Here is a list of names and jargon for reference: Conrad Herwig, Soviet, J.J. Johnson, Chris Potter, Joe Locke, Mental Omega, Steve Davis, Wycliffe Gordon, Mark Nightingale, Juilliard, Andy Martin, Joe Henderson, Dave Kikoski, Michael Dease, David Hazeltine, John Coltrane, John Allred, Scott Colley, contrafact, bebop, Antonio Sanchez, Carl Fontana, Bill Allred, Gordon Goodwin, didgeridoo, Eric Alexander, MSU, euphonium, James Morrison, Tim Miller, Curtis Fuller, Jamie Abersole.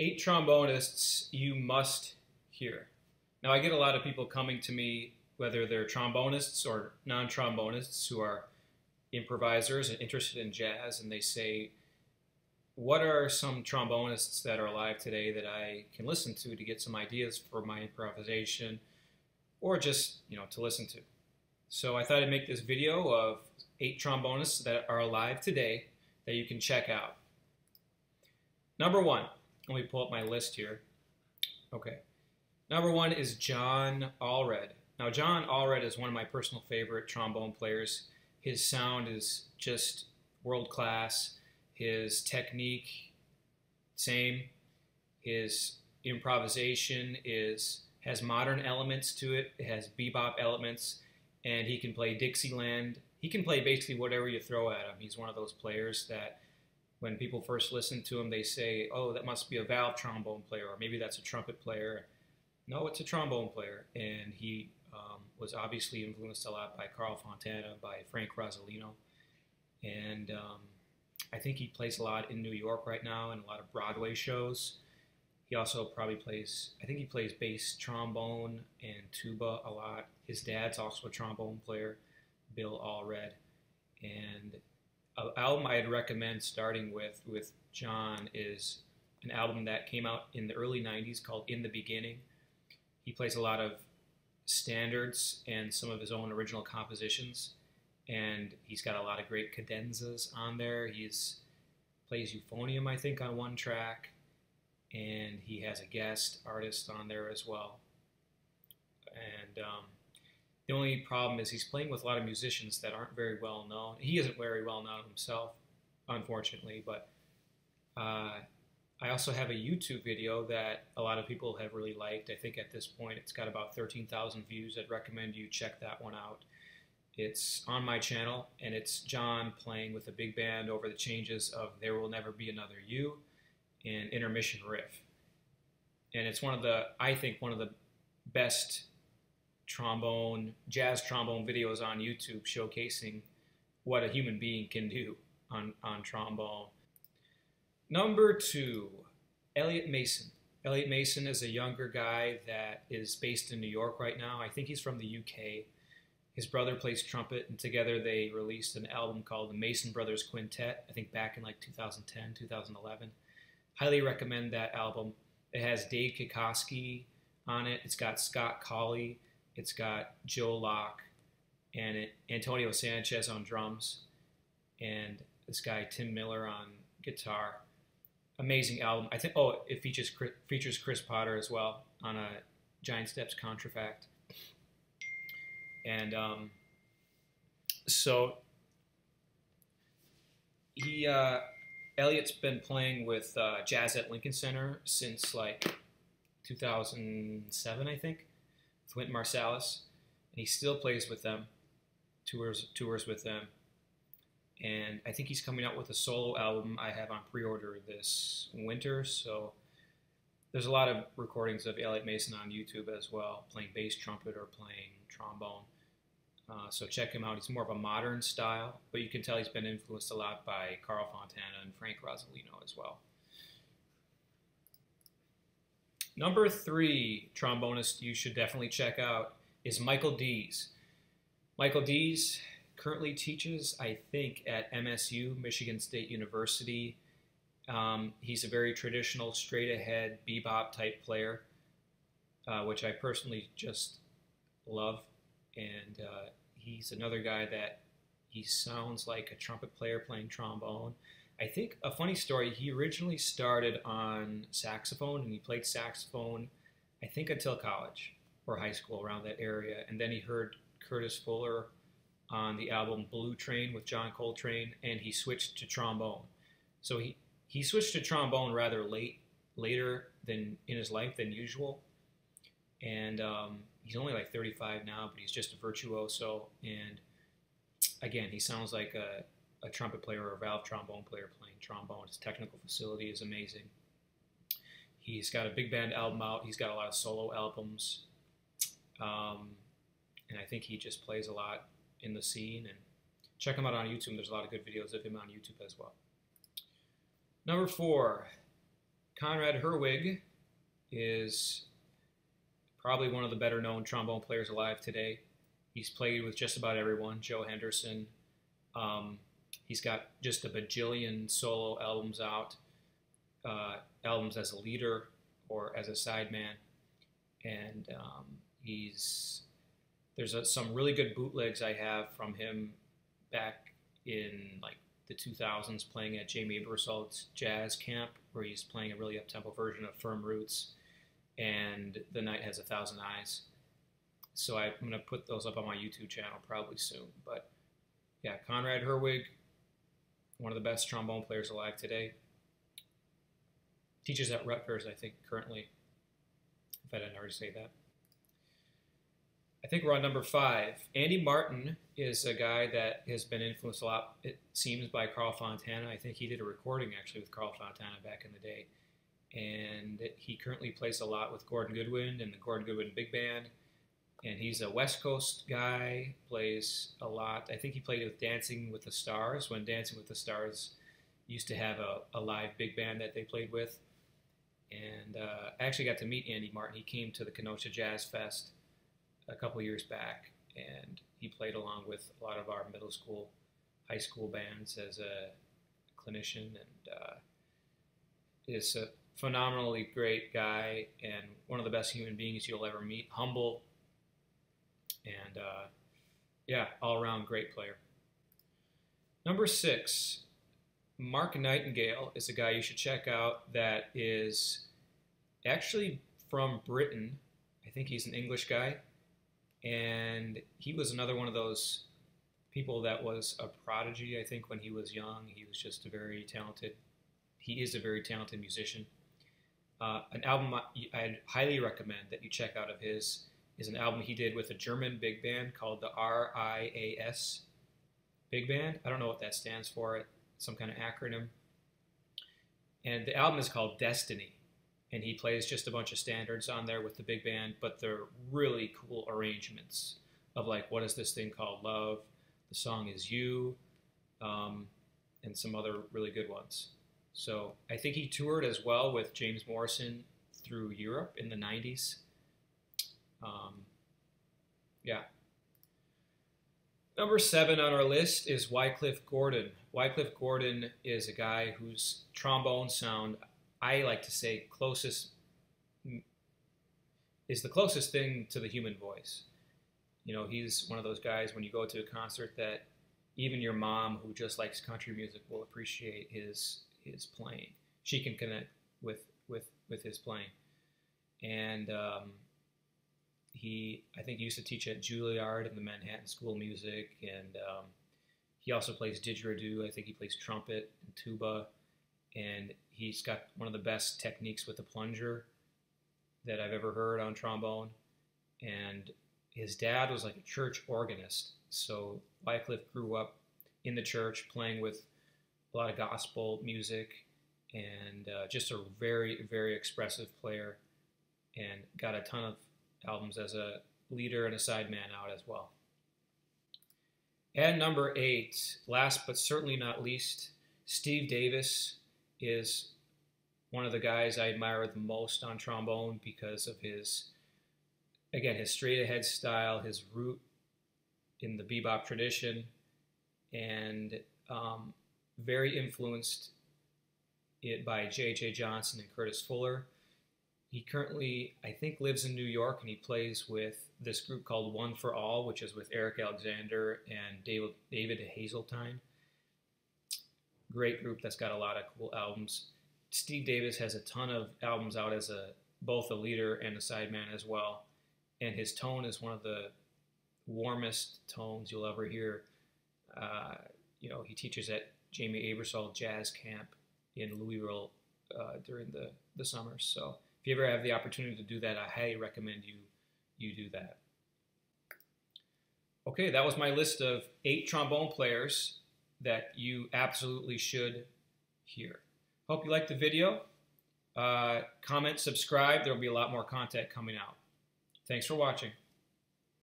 8 trombonists you must hear. Now, I get a lot of people coming to me, whether they're trombonists or non-trombonists who are improvisers and interested in jazz, and they say, what are some trombonists that are alive today that I can listen to get some ideas for my improvisation, or just, you know, to listen to? So I thought I'd make this video of 8 trombonists that are alive today that you can check out. Number 1, let me pull up my list here. Okay, number 1 is John Allred. Now, John Allred is one of my personal favorite trombone players. His sound is just world-class. His technique, same. His improvisation has modern elements to it. It has bebop elements, and he can play Dixieland. He can play basically whatever you throw at him. He's one of those players that when people first listen to him, they say, oh, that must be a valve trombone player, or maybe that's a trumpet player. No, it's a trombone player, and he was obviously influenced a lot by Carl Fontana, by Frank Rosalino, and I think he plays a lot in New York right now and a lot of Broadway shows. He also probably plays, I think he plays bass, trombone, and tuba a lot. His dad's also a trombone player, Bill Allred. And an album I'd recommend starting with John is an album that came out in the early 90s called In the Beginning. He plays a lot of standards and some of his own original compositions. And he's got a lot of great cadenzas on there. He plays euphonium, I think, on one track. And he has a guest artist on there as well. And the only problem is he's playing with a lot of musicians that aren't very well known. He isn't very well known himself, unfortunately. But I also have a YouTube video that a lot of people have really liked. I think at this point it's got about 13,000 views. I'd recommend you check that one out. It's on my channel, and it's John playing with a big band over the changes of There Will Never Be Another You and Intermission Riff. And it's one of the, I think, one of the best trombone, jazz trombone videos on YouTube, showcasing what a human being can do on trombone. Number 2, Elliot Mason. Elliot Mason is a younger guy that is based in New York right now. I think he's from the UK. His brother plays trumpet, and together they released an album called the Mason Brothers Quintet, I think back in like 2010, 2011. Highly recommend that album. It has Dave Kikoski on it. It's got Scott Colley. It's got Joe Locke and Antonio Sanchez on drums, and this guy Tim Miller on guitar. Amazing album. I think, oh, it features Chris Potter as well on a Giant Steps contrafact. And so he, Elliot's been playing with Jazz at Lincoln Center since like 2007, I think, with Wynton Marsalis, and he still plays with them, tours with them, and I think he's coming out with a solo album I have on pre-order this winter. So there's a lot of recordings of Elliot Mason on YouTube as well, playing bass, trumpet, or playing trombone. So check him out. He's more of a modern style, but you can tell he's been influenced a lot by Carl Fontana and Frank Rosalino as well. Number 3 trombonist you should definitely check out is Michael Dease. Michael Dease currently teaches, I think, at MSU, Michigan State University. He's a very traditional, straight-ahead, bebop-type player, which I personally just love. And he's another guy that he sounds like a trumpet player playing trombone. I think a funny story, he originally started on saxophone, and he played saxophone, I think, until college or high school, around that area. And then he heard Curtis Fuller on the album Blue Train with John Coltrane, and he switched to trombone. So he switched to trombone rather later than in his life than usual, and he's only like 35 now, but he's just a virtuoso. And again, he sounds like a trumpet player or a valve trombone player playing trombone. His technical facility is amazing. He's got a big band album out. He's got a lot of solo albums, and I think he just plays a lot in the scene. And check him out on YouTube. There's a lot of good videos of him on YouTube as well. Number 4, Conrad Herwig is probably one of the better known trombone players alive today. He's played with just about everyone, Joe Henderson. He's got just a bajillion solo albums out, albums as a leader or as a sideman. And there's some really good bootlegs I have from him back in like the 2000s, playing at Jamie Abersole's jazz camp, where he's playing a really up-tempo version of Firm Roots and The Night Has a Thousand Eyes. So I'm going to put those up on my YouTube channel probably soon. But yeah, Conrad Herwig, one of the best trombone players alive today. Teaches at Rutgers, I think, currently, if I didn't already say that. I think we're on number 5. Andy Martin is a guy that has been influenced a lot, it seems, by Carl Fontana. I think he did a recording, actually, with Carl Fontana back in the day. And he currently plays a lot with Gordon Goodwin and the Gordon Goodwin Big Band. And he's a West Coast guy, plays a lot. I think he played with Dancing with the Stars, when Dancing with the Stars used to have a live big band that they played with. And I actually got to meet Andy Martin. He came to the Kenosha Jazz Fest a couple years back, and he played along with a lot of our middle school, high school bands as a clinician, and is a phenomenally great guy and one of the best human beings you'll ever meet. Humble and yeah, all-around great player. Number 6, Mark Nightingale is a guy you should check out that is actually from Britain. I think he's an English guy. And he was another one of those people that was a prodigy, I think, when he was young. He was just a very talented musician. An album I'd highly recommend that you check out of his is an album he did with a German big band called the RIAS Big Band. I don't know what that stands for, it's some kind of acronym. And the album is called Destiny. And he plays just a bunch of standards on there with the big band, but they're really cool arrangements of like, what is this thing called love? The song is you, and some other really good ones. So I think he toured as well with James Morrison through Europe in the 90s. Yeah. Number 7 on our list is Wycliffe Gordon. Wycliffe Gordon is a guy whose trombone sound, I like to say, is the closest thing to the human voice. You know, he's one of those guys when you go to a concert that even your mom, who just likes country music, will appreciate his playing. She can connect with his playing. And I think he used to teach at Juilliard and the Manhattan School of Music, and he also plays didgeridoo. I think he plays trumpet and tuba. And he's got one of the best techniques with the plunger that I've ever heard on trombone. And his dad was like a church organist. So Wycliffe grew up in the church playing with a lot of gospel music, and just a very, very expressive player, and got a ton of albums as a leader and a sideman out as well. And number 8, last but certainly not least, Steve Davis is one of the guys I admire the most on trombone because of his straight-ahead style, his root in the bebop tradition, and very influenced by J.J. Johnson and Curtis Fuller. He currently, I think, lives in New York, and he plays with this group called One for All, which is with Eric Alexander and David Hazeltine. Great group that's got a lot of cool albums. Steve Davis has a ton of albums out as both a leader and a sideman as well. And his tone is one of the warmest tones you'll ever hear. You know, he teaches at Jamie Abersole Jazz Camp in Louisville during the summer. So if you ever have the opportunity to do that, I highly recommend you do that. Okay, that was my list of 8 trombone players that you absolutely should hear. Hope you liked the video. Comment, subscribe. There'll be a lot more content coming out. Thanks for watching.